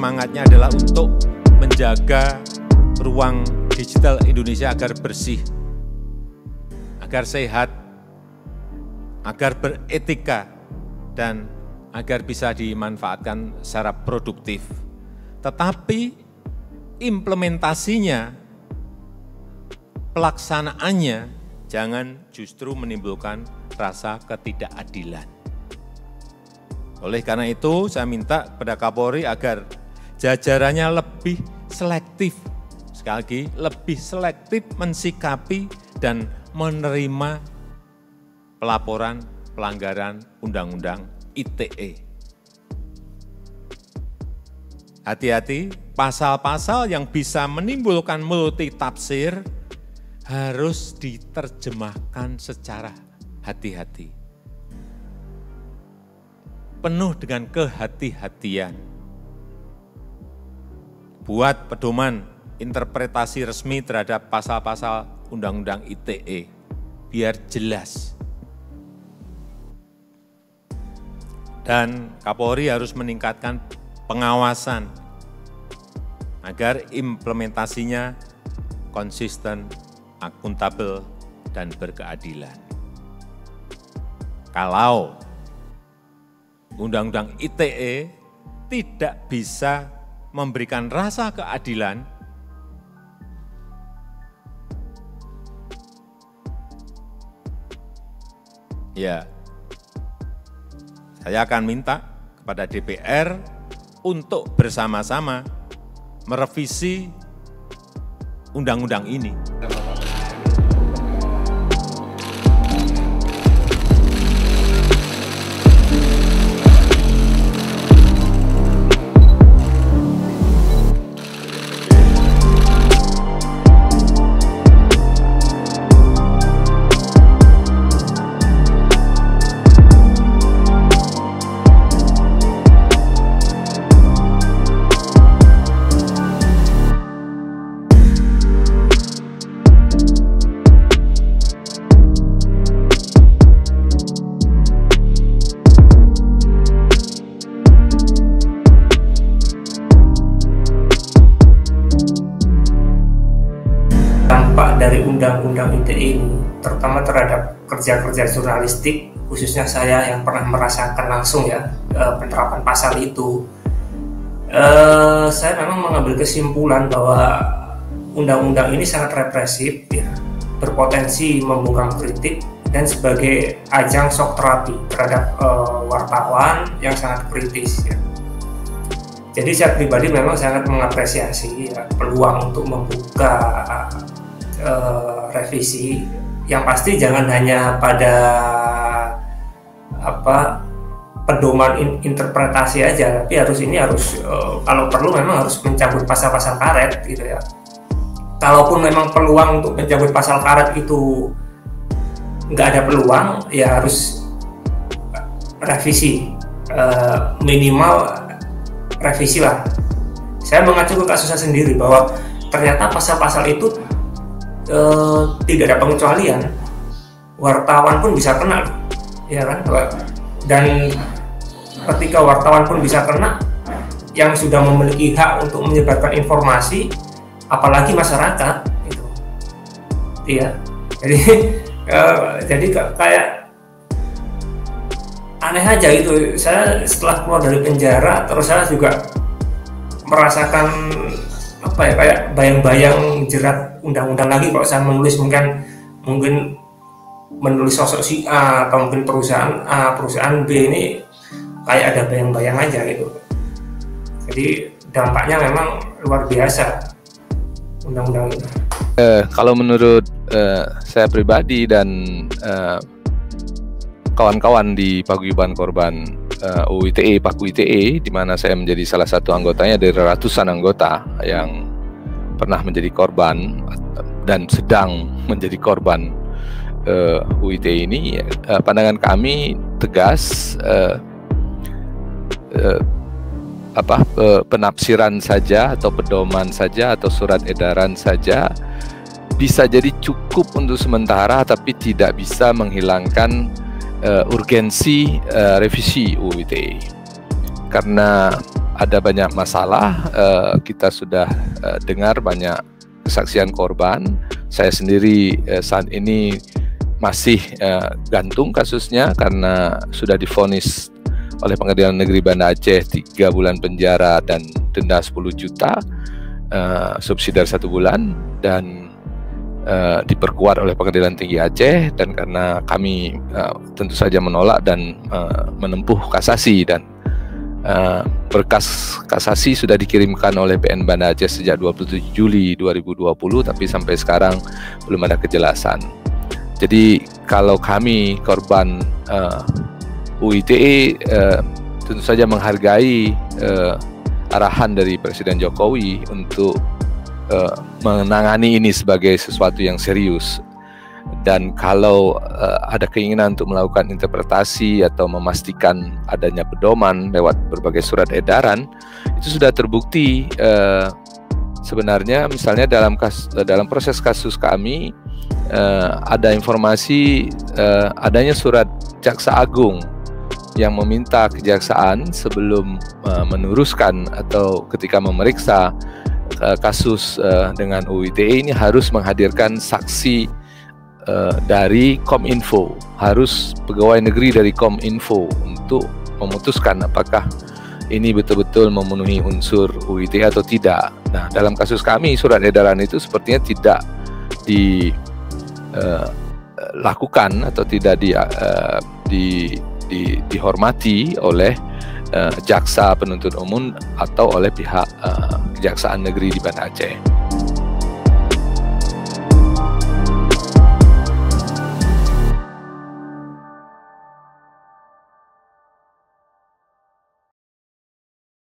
semangatnya adalah untuk menjaga ruang digital Indonesia agar bersih, agar sehat, agar beretika, dan agar bisa dimanfaatkan secara produktif. Tetapi implementasinya, pelaksanaannya, jangan justru menimbulkan rasa ketidakadilan. Oleh karena itu, saya minta kepada Kapolri agar jajarannya lebih selektif, sekali lagi, lebih selektif mensikapi dan menerima pelaporan pelanggaran Undang-Undang ITE. Hati-hati, pasal-pasal yang bisa menimbulkan multitafsir harus diterjemahkan secara hati-hati, penuh dengan kehati-hatian. Buat pedoman interpretasi resmi terhadap pasal-pasal Undang-Undang ITE, biar jelas. Dan Kapolri harus meningkatkan pengawasan agar implementasinya konsisten, akuntabel, dan berkeadilan. Kalau Undang-Undang ITE tidak bisa memberikan rasa keadilan, ya, saya akan minta kepada DPR untuk bersama-sama merevisi undang-undang ini. Dari Undang-Undang ITE ini, terutama terhadap kerja-kerja jurnalistik, khususnya saya yang pernah merasakan langsung ya penerapan pasal itu, saya memang mengambil kesimpulan bahwa undang-undang ini sangat represif, ya, berpotensi membungkam kritik dan sebagai ajang shock terapi terhadap wartawan yang sangat kritis, ya. Jadi saya pribadi memang sangat mengapresiasi, ya, peluang untuk membuka revisi, yang pasti jangan hanya pada pedoman interpretasi aja, tapi harus kalau perlu memang harus mencabut pasal-pasal karet gitu ya. Kalaupun memang peluang untuk mencabut pasal karet itu nggak ada peluang, ya harus revisi, minimal revisi lah. Saya mengacu ke kasus saya sendiri bahwa ternyata pasal-pasal itu tidak ada pengecualian, wartawan pun bisa kena, ya kan? Dan ketika wartawan pun bisa kena, yang sudah memiliki hak untuk menyebarkan informasi, apalagi masyarakat, gitu. Iya. Jadi kayak aneh aja gitu. Saya setelah keluar dari penjara, terus saya juga merasakan kayak bayang-bayang jerat undang-undang lagi. Kalau saya menulis mungkin menulis sosok si A atau mungkin perusahaan A, perusahaan B, ini kayak ada bayang-bayang aja gitu. Jadi dampaknya memang luar biasa undang-undang itu. Kalau menurut saya pribadi dan kawan-kawan di Paguyuban Korban UITE, Paku ITE, di mana saya menjadi salah satu anggotanya dari ratusan anggota yang pernah menjadi korban dan sedang menjadi korban UITE ini, pandangan kami tegas, penafsiran saja atau pedoman saja atau surat edaran saja bisa jadi cukup untuk sementara, tapi tidak bisa menghilangkan urgensi revisi UU ITE, karena ada banyak masalah, kita sudah dengar banyak kesaksian korban. Saya sendiri saat ini masih gantung kasusnya karena sudah divonis oleh Pengadilan Negeri Banda Aceh 3 bulan penjara dan denda 10 juta subsidiar 1 bulan dan diperkuat oleh Pengadilan Tinggi Aceh, dan karena kami tentu saja menolak dan menempuh kasasi, dan berkas kasasi sudah dikirimkan oleh PN Banda Aceh sejak 27 Juli 2020 tapi sampai sekarang belum ada kejelasan. Jadi kalau kami korban UITE tentu saja menghargai arahan dari Presiden Jokowi untuk menangani ini sebagai sesuatu yang serius, dan kalau ada keinginan untuk melakukan interpretasi atau memastikan adanya pedoman lewat berbagai surat edaran, itu sudah terbukti sebenarnya. Misalnya dalam proses kasus kami ada informasi adanya surat Jaksa Agung yang meminta kejaksaan sebelum meneruskan atau ketika memeriksa kasus dengan UITE ini harus menghadirkan saksi dari Kominfo, harus pegawai negeri dari Kominfo untuk memutuskan apakah ini betul-betul memenuhi unsur UITE atau tidak. Nah, dalam kasus kami surat edaran itu sepertinya tidak dilakukan atau tidak dihormati oleh jaksa penuntut umum atau oleh pihak kejaksaan negeri di Banda Aceh.